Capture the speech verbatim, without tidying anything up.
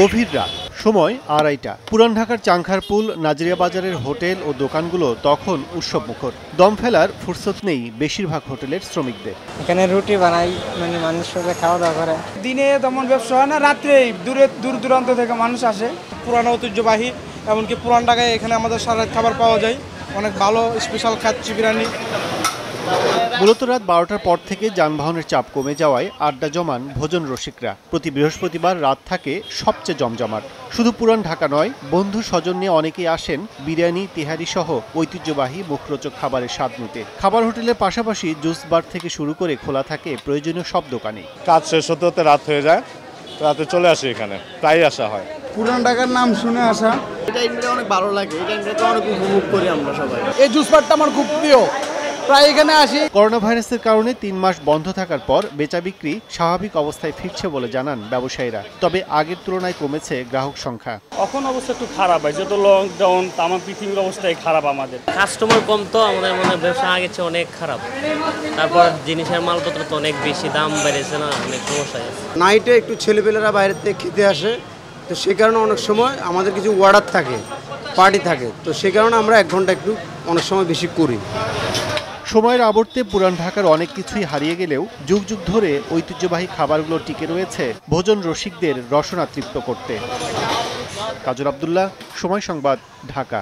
গভীর রাত, সময় আড়াইটা। পুরান ঢাকার চাংখারপুল, নাজিরিয়া বাজারের হোটেল ও দোকানগুলো তখন উৎসব মুখর। দম ফেলার ফুরসত নেই বেশিরভাগ হোটেলের শ্রমিকদের। এখানে রুটি বানাই, মানে মানুষ সবাই খাওয়া দাওয়া করে। দিনে তেমন ব্যবসা হয় না, রাত্রে দূরে দূর দূরান্ত থেকে মানুষ আসে। পুরানো ঐতিহ্যবাহী, এমনকি পুরান ঢাকায় এখানে আমাদের সারা রাত খাবার পাওয়া যায়, অনেক ভালো স্পেশাল খাচ্ছি বিরিয়ানি। মূলত রাত বারোটার পর থেকে যানবাহনের চাপ কমে যাওয়ায় আড্ডা জমান ভোজন রসিকরা। প্রতি বৃহস্পতিবার রাত থাকে সবচেয়ে জমজমাট। শুধু পুরান ঢাকা নয়, বন্ধু স্বজন নিয়ে অনেকেই আসেন বিরিয়ানি, তিহারি সহ ঐতিহ্যবাহী মুখরোচক খাবারের স্বাদ নিতে। খাবার হোটেলের পাশাপাশি জুস বার থেকে শুরু করে খোলা থাকে প্রয়োজনীয় সব দোকানে। কাজ শেষ হতে হতে রাত হয়ে যায়, রাতে চলে আসে, এখানে প্রায় আসা হয়। পুরান ঢাকার নাম শুনে আসা, এটা অনেক ভালো লাগে, এটা অনেক উপভোগ করি আমরা সবাই। এই জুস বারটা আমার খুব প্রিয়। করোনা ভাইরাসের কারণে তিন মাস বন্ধ থাকার পর বেচা বিক্রি স্বাভাবিক অবস্থায় ফিরছে বলে জানান ব্যবসায়ীরা। তবে আগের তুলনায় কমেছে গ্রাহক সংখ্যা। এখন অবস্থা একটু খারাপ হয়, যেহেতু লকডাউন, তামাম পৃথিবীর অবস্থায় খারাপ। আমাদের কাস্টমার কম, তো আমাদের মনে হয় ব্যবসা আগের চেয়ে অনেক খারাপ। তারপর জিনিসের মালপত্র তো অনেক বেশি দাম বেড়েছে না, অনেক সমস্যা। নাইটে একটু ছেলেপেলেরা বাইরে থেকে খেতে আসে, তো সে কারণে অনেক সময় আমাদের কিছু অর্ডার থাকে, পার্টি থাকে, তো সে কারণে আমরা এক ঘন্টা একটু অনেক সময় বেশি করি। সময়ের আবর্তে পুরান ঢাকার অনেক কিছুই হারিয়ে গেলেও যুগ যুগ ধরে ঐতিহ্যবাহী খাবারগুলো টিকে রয়েছে ভোজন রসিকদের রসনা তৃপ্ত করতে। কাজল আব্দুল্লাহ, সময় সংবাদ, ঢাকা।